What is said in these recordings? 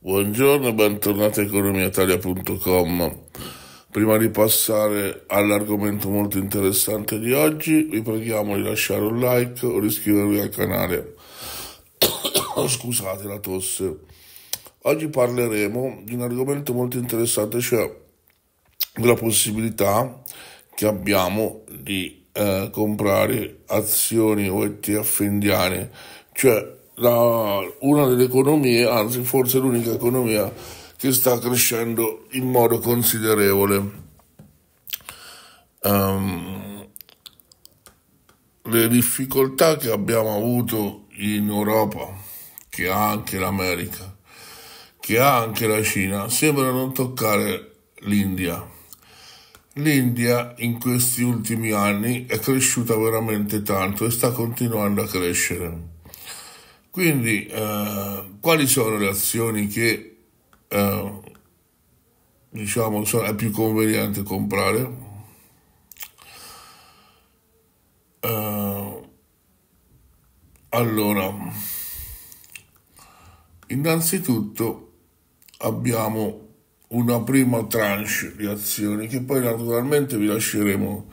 Buongiorno e bentornati a economiaitalia.com. Prima di passare all'argomento molto interessante di oggi, vi preghiamo di lasciare un like o di iscrivervi al canale. Scusate la tosse. Oggi parleremo di un argomento molto interessante, cioè della possibilità che abbiamo di comprare azioni o ETF indiane, cioè una delle economie, anzi forse l'unica economia che sta crescendo in modo considerevole. Le difficoltà che abbiamo avuto in Europa, che ha anche l'America, che ha anche la Cina, sembra non toccare l'India. L'India in questi ultimi anni è cresciuta veramente tanto e sta continuando a crescere. Quindi quali sono le azioni che è più conveniente comprare? Allora, innanzitutto abbiamo una prima tranche di azioni che poi naturalmente vi lasceremo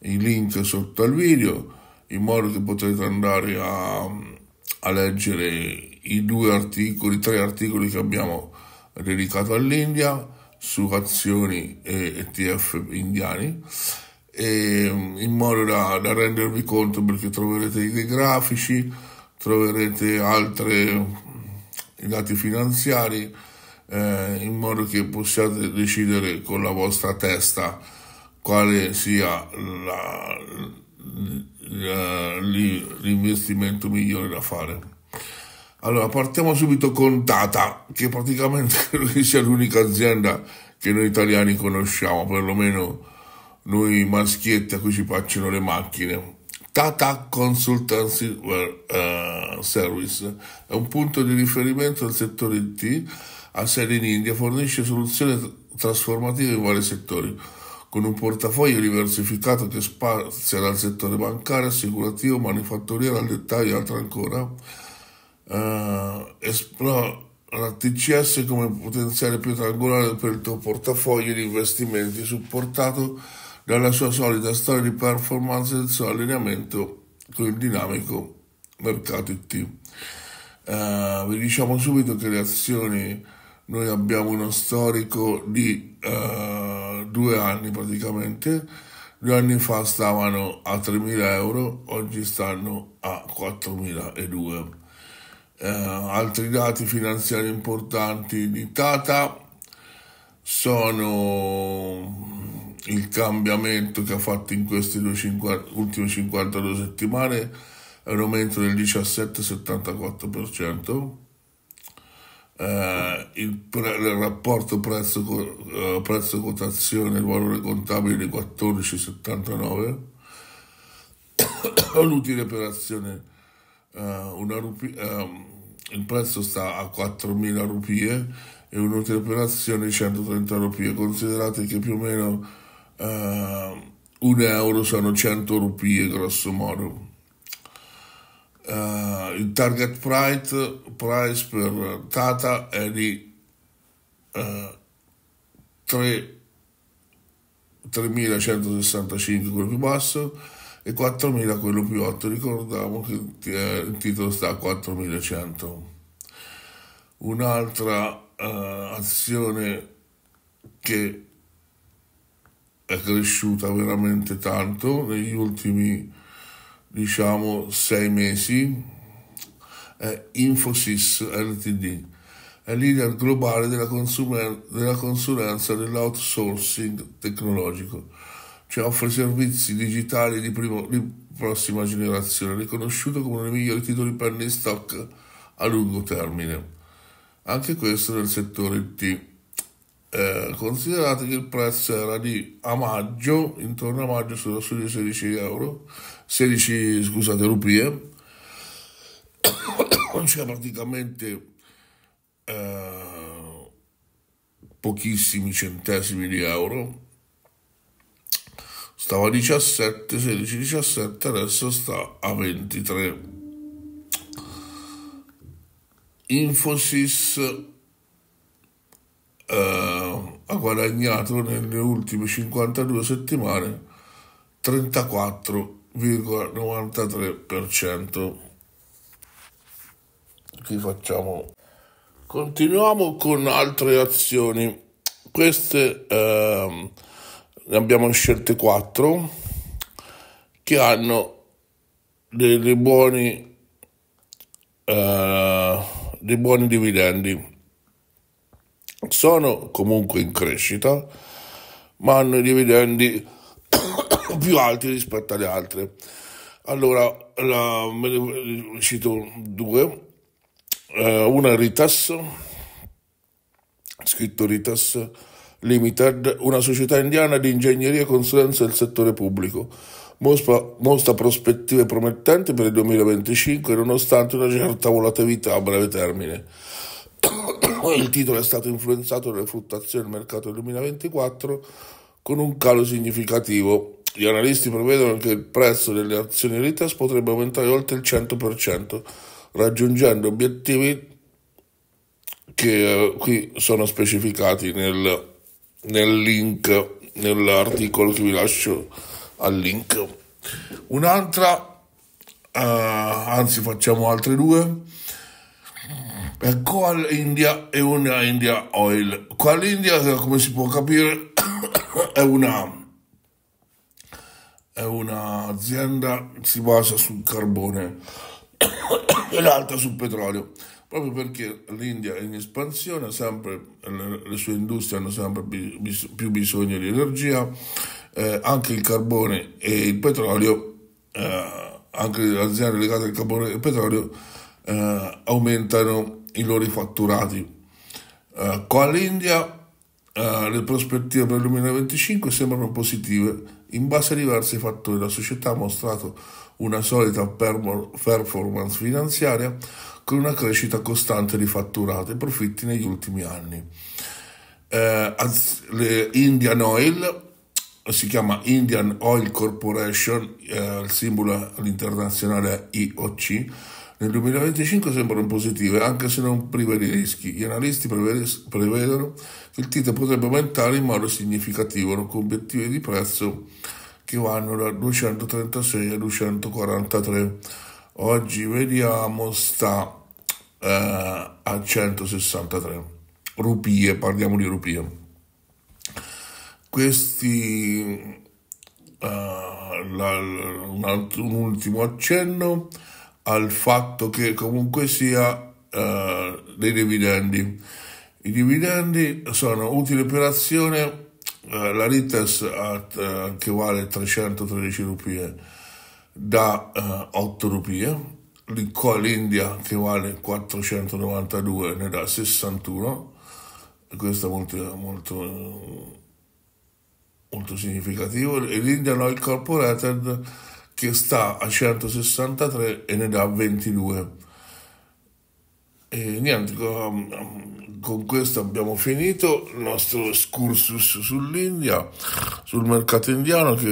i link sotto al video in modo che potrete andare a leggere i tre articoli che abbiamo dedicato all'India su azioni e ETF indiani, e in modo da rendervi conto, perché troverete dei grafici, troverete i dati finanziari, in modo che possiate decidere con la vostra testa quale sia l'investimento migliore da fare. Allora, partiamo subito con Tata, che praticamente credo che sia l'unica azienda che noi italiani conosciamo, perlomeno noi maschietti a cui ci piacciono le macchine. Tata Consultancy Service è un punto di riferimento del settore IT, ha sede in India, fornisce soluzioni trasformative in vari settori, con un portafoglio diversificato che spazia dal settore bancario, assicurativo, manifatturiero, al dettaglio e altro ancora. Esplora TCS come potenziale pietra angolare per il tuo portafoglio di investimenti, supportato dalla sua solida storia di performance e del suo allineamento con il dinamico mercato IT. Vi diciamo subito che le azioni, noi abbiamo uno storico di 2 anni praticamente. 2 anni fa stavano a 3.000 euro, oggi stanno a 4.002. Altri dati finanziari importanti di Tata sono il cambiamento che ha fatto in queste ultime 52 settimane, è un aumento del 17,74%. Il rapporto prezzo-quotazione, il valore contabile di 14,79, l'utile per azione, il prezzo sta a 4.000 rupie e un'utile per azione di 130 rupie. Considerate che più o meno 1 euro sono 100 rupie grosso modo. Il target price per Tata è di 3.165 quello più basso e 4.000 quello più alto. Ricordiamo che il titolo sta a 4.100. Un'altra azione che è cresciuta veramente tanto negli ultimi 6 mesi, Infosys Ltd è leader globale della consulenza dell'outsourcing tecnologico, cioè offre servizi digitali di prossima generazione, riconosciuto come uno dei migliori titoli per gli stock a lungo termine, anche questo nel settore IT. Considerate che il prezzo era intorno a maggio sulla sui 16 rupie, cioè praticamente pochissimi centesimi di euro, stava a 16-17, adesso sta a 23. Infosys ha guadagnato nelle ultime 52 settimane 34,93%. Che facciamo? Continuiamo con altre azioni. Queste ne abbiamo scelte 4 che hanno dei buoni dividendi. Sono comunque in crescita, ma hanno i dividendi più alti rispetto alle altre. Allora, ne cito due. Una è RITES, scritto RITES Limited, una società indiana di ingegneria e consulenza del settore pubblico. Mostra prospettive promettenti per il 2025, nonostante una certa volatilità a breve termine. Il titolo è stato influenzato dalle fluttuazioni del mercato del 2024 con un calo significativo. Gli analisti prevedono che il prezzo delle azioni RITES potrebbe aumentare oltre il 100%, raggiungendo obiettivi che qui sono specificati nel link, nell'articolo che vi lascio al link. Un'altra, anzi facciamo altre due. Coal India e una India Oil. Coal India, come si può capire, è una azienda che si basa sul carbone e l'altra sul petrolio, proprio perché l'India è in espansione, sempre le sue industrie hanno sempre più bisogno di energia, anche il carbone e il petrolio, anche le aziende legate al carbone e al petrolio aumentano i loro fatturati. Coal India, le prospettive per il 2025 sembrano positive in base a diversi fattori. La società ha mostrato una solida performance finanziaria con una crescita costante di fatturato e profitti negli ultimi anni. Indian Oil, si chiama Indian Oil Corporation, il simbolo all'internazionale è IOC, nel 2025 sembrano positive, anche se non prive di rischi. Gli analisti prevedono che il titolo potrebbe aumentare in modo significativo, con obiettivi di prezzo che vanno da 236 a 243. Oggi vediamo sta a 163 rupie, parliamo di rupie. Questi un ultimo accenno al fatto che comunque sia dei dividendi. I dividendi sono utile per azione, la RITES che vale 313 rupie da 8 rupie, l'India che vale 492 ne dà 61, questo è molto significativo, e l'Indian Oil Corporation che sta a 163 e ne dà 22. E niente, con questo abbiamo finito il nostro excursus sull'India, sul mercato indiano, che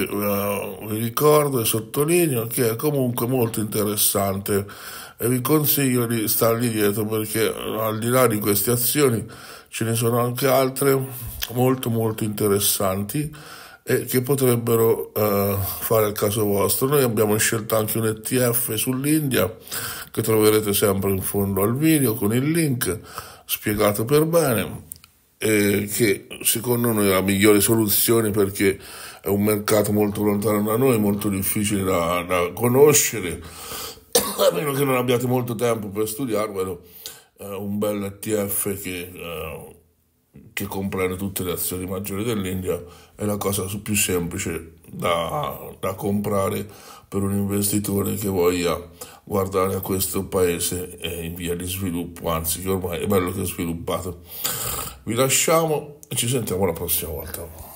vi ricordo e sottolineo che è comunque molto interessante e vi consiglio di stargli dietro, perché al di là di queste azioni ce ne sono anche altre molto interessanti e che potrebbero fare il caso vostro. Noi abbiamo scelto anche un ETF sull'India che troverete sempre in fondo al video con il link spiegato per bene, che secondo noi è la migliore soluzione perché è un mercato molto lontano da noi, molto difficile da conoscere, a meno che non abbiate molto tempo per studiarvelo. Un bel ETF che comprende tutte le azioni maggiori dell'India è la cosa più semplice da comprare per un investitore che voglia guardare a questo paese in via di sviluppo, anzi che ormai è bello che è sviluppato. Vi lasciamo e ci sentiamo la prossima volta.